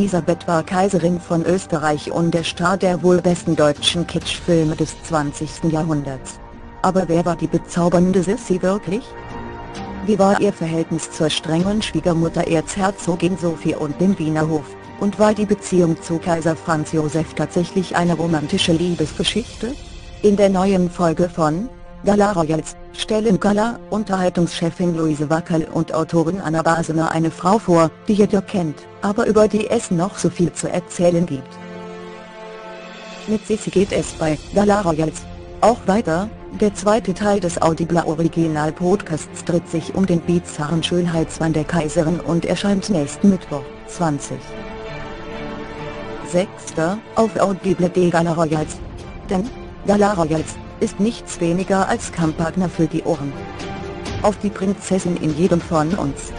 Elisabeth war Kaiserin von Österreich und der Star der wohl besten deutschen Kitschfilme des 20. Jahrhunderts. Aber wer war die bezaubernde Sissi wirklich? Wie war ihr Verhältnis zur strengen Schwiegermutter Erzherzogin Sophie und dem Wiener Hof, und war die Beziehung zu Kaiser Franz Joseph tatsächlich eine romantische Liebesgeschichte? In der neuen Folge von Gala Royals stellen Gala-Unterhaltungschefin Luise Wackerl und Autorin Anna Basener eine Frau vor, die jeder kennt, aber über die es noch so viel zu erzählen gibt. Mit Sissi geht es bei Gala Royals auch weiter. Der zweite Teil des Audible Original Podcasts dreht sich um den bizarren Schönheitswahn der Kaiserin und erscheint nächsten Mittwoch, 20.06. auf Audible de Gala Royals. Denn Gala Royals ist nichts weniger als Kampagner für die Ohren. Auf die Prinzessin in jedem von uns.